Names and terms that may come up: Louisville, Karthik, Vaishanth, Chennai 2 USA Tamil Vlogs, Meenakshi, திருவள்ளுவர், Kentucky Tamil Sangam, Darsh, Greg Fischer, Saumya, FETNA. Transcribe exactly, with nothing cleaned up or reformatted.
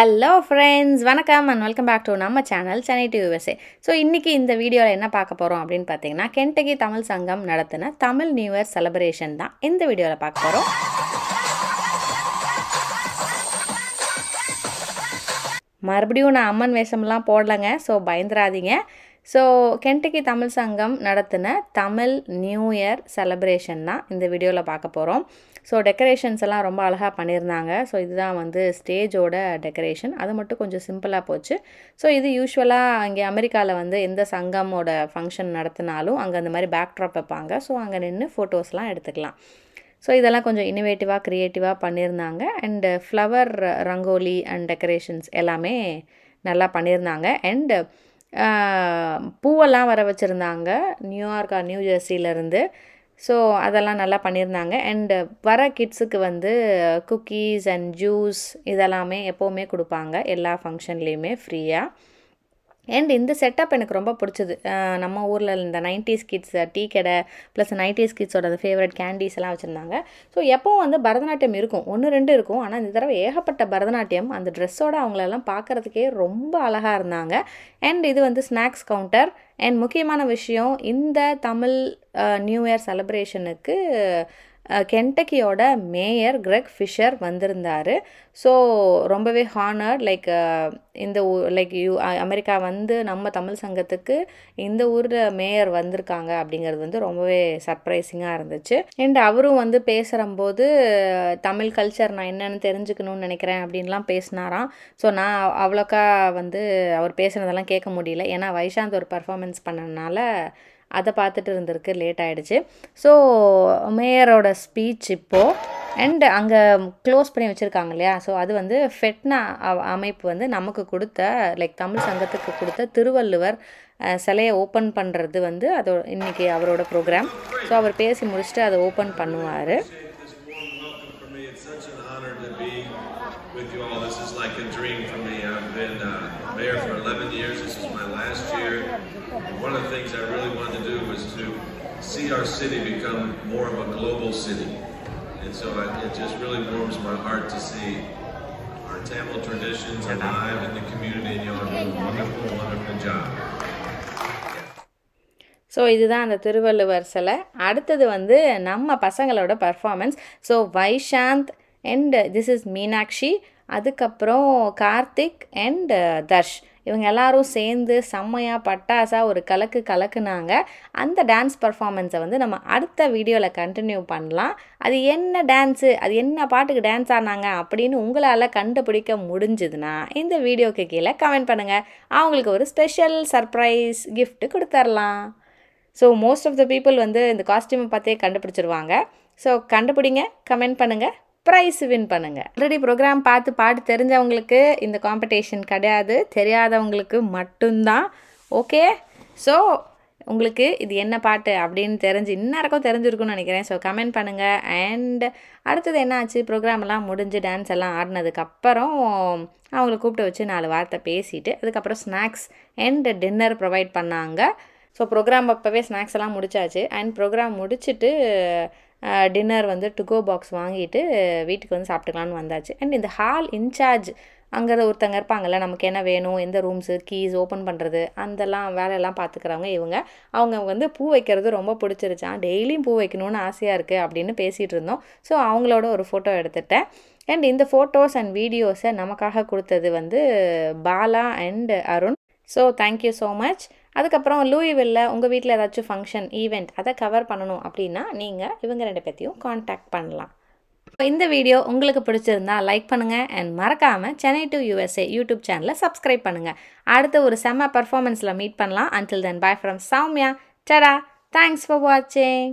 Hello friends, welcome and welcome back to our channel Chennai two U S A. So inniki indha video la enna paaka porom appdin pathina Kentucky Tamil Sangam nadathana Tamil New Year celebration da indha video la paaka porom. Marbadiyum na amman vesamla podalanga, so bayindradinga. So Kentucky Tamil Sangam nadathana Tamil New Year celebration da indha video la paaka porom. So decorations alla romba alaga panniranga. So idha vandu stage oda decoration adu mattum konjam simple ah pochu. So idu usually ange America la vandu endha sangam oda function nadathanalu anga andha mari backdrop vepaanga. So anga ninnu photos la eduthikalam. So idella konjam innovative ah creative ah panniranga and flower rangoli and decorations ellame nalla panniranga and பூவெல்லாம் வர வச்சிருந்தாங்க New York or New ஜெர்சில இருந்து so அதெல்லாம் நல்லா பண்ணிருந்தாங்க and வர கிட்ஸ்க்கு வந்து குக்கீஸ் அண்ட் ஜூஸ் இதெல்லாம்மே எப்பவுமே கொடுப்பாங்க எல்லா ஃபங்க்ஷன்லயுமே ஃப்ரீயா and இந்த செட்டப் எனக்கு ரொம்ப பிடிச்சது நம்ம ஊர்ல இந்த nineties kids டீ கடை plus nineties kids ஓட ஃபேவரட் கேண்டீஸ் எல்லாம் வச்சிருந்தாங்க சோ எப்பவும் வந்து பரதநாட்டியம் இருக்கும் ஒன்னு ரெண்டு இருக்கும் ஆனா இந்த தடவை ஏகப்பட்ட பரதநாட்டியம் அந்த Dress ஓட அவங்கள எல்லாம் பார்க்கிறதுக்கே ரொம்ப அழகா இருந்தாங்க and இது வந்து ஸ்நாக்ஸ் கவுண்டர் and முக்கியமான விஷயம் இந்த தமிழ் நியூ இயர் செலிப்ரேஷனுக்கு Kentucky oda mayor Greg Fischer vandirundaru so rombave honored like uh, in the like you uh, America vandu namma Tamil sangathukku indha oru mayor vandirukanga abingiradhu vandu rombave surprising ah irundhuchu and avaru vandu pesumbodhu Tamil culture na enna nu therinjikonu nenikiren abinla pesnaram so na avlaka vandu avaru pesunadala kekka mudiyala ena Vaishanth oru performance pannanala அத பார்த்துட்டு இருந்திருக்கு late ஆயிடுச்சு so மேயரோட speech இப்போ and அங்க close பண்ணி வச்சிருக்காங்க இல்லையா சோ அது வந்து FETNA அமைப்பு வந்து நமக்கு கொடுத்த லைக் தமிழ் சங்கத்துக்கு கொடுத்த திருவள்ளுவர் சிலையை ஓபன் பண்றது வந்து அது இன்னைக்கு அவரோட புரோகிராம் சோ அவர் பேசி முடிச்சிட்டு அதை ஓபன் பண்ணுவாரு One of the things I really wanted to do was to see our city become more of a global city. And so I, it just really warms my heart to see our Tamil traditions alive in the community and y'all do a wonderful, wonderful job. So இதுதான் அந்த திருவள்ளுவர் சிலை அடுத்து வந்து நம்ம பசங்களோட performance. So Vaishanth and this is Meenakshi அதுக்கப்புறம் Karthik and Darsh இவங்க எல்லாரும் சேர்ந்து சம்மையா பட்டாசா ஒரு கலக்கு கலக்குனாங்க அந்த டான்ஸ் பெர்ஃபார்மன்ஸை வந்து நம்ம அடுத்த வீடியோல கண்டினியூ பண்ணலாம் அது என்ன டான்ஸ் அது என்ன பாட்டுக்கு டான்ஸ் ஆனாங்க அப்படினு உங்களால கண்டுபிடிக்க முடிஞ்சதுனா இந்த வீடியோக்கு கீழ கமெண்ட் பண்ணுங்க அவங்களுக்கு ஒரு ஸ்பெஷல் சர்ப்ரைஸ் gift கொடுத்துறலாம் so most of the people வந்து இந்த காஸ்டியூம் பார்த்தே கண்டுபிடிச்சிடுவாங்க சோ கண்டுபிடிங்க கமெண்ட் பண்ணுங்க Prize win பண்ணுங்க ஆல்ரெடி program பார்த்து பாடி தெரிஞ்சவங்களுக்கு இந்த காம்படிஷன் கிடையாது தெரியாதவங்களுக்கு மட்டும் தான் ஓகே சோ உங்களுக்கு இது என்ன பாட்டு அப்படினு தெரிஞ்சு இன்னரகம் தெரிஞ்சிருக்கும்னு நினைக்கிறேன் சோ கமெண்ட் பண்ணுங்க and அடுத்து என்ன ஆச்சு program எல்லாம் முடிஞ்சு டான்ஸ் எல்லாம் ஆடுனதுக்கு அப்புறம் அவங்கள கூப்பிட்டு வச்சு நாலு வார்த்தை பேசிட்டு அதுக்கு அப்புறம் ஸ்நாக்ஸ் and dinner provide பண்ணாங்க சோ program அப்பவே ஸ்நாக்ஸ் எல்லாம் முடிச்சாச்சு and program முடிச்சிட்டு டின்னர் வந்து டு கோ பாக்ஸ் வாங்கிட்டு வீட்டுக்கு வந்து சாப்பிட்டுக்கலாம்னு வந்தாச்சு and இந்த ஹால் இன்சார்ஜ் அங்க ஒருத்தங்க இருப்பாங்கல நமக்கு என்ன வேணும் எந்த ரூம்ஸ் கீஸ் ஓபன் பண்றது அதெல்லாம் வேற எல்லாம் பாத்துக்கறவங்க இவங்க அவங்க வந்து பூ வைக்கிறது ரொம்ப பிடிச்சிருச்சாம் டெய்லி பூ வைக்கணும்னு ஆசையா இருக்கு அப்படினு பேசிட்டு இருந்தோம் சோ அவங்களோட ஒரு போட்டோ எடுத்துட்டேன் and இந்த போட்டோஸ் and வீடியோஸ் நமக்காக கொடுத்தது வந்து Bala and Arun so thank you so much அதுக்கு அப்புறம் லூயிவில்ல உங்க வீட்ல ஏதாச்சும் ஃபங்க்ஷன் ஈவென்ட் அத கவர் பண்ணனும் அப்படினா நீங்க இவங்க ரெண்டு பேத்தியும் கான்டாக்ட் பண்ணலாம் இந்த வீடியோ உங்களுக்கு பிடிச்சிருந்தா லைக் பண்ணுங்க and மறக்காம Chennai two U S A YouTube சேனலை Subscribe பண்ணுங்க அடுத்து ஒரு செம பெர்ஃபார்மன்ஸ்ல மீட் பண்ணலாம் until then bye from Saumya ta-da thanks for watching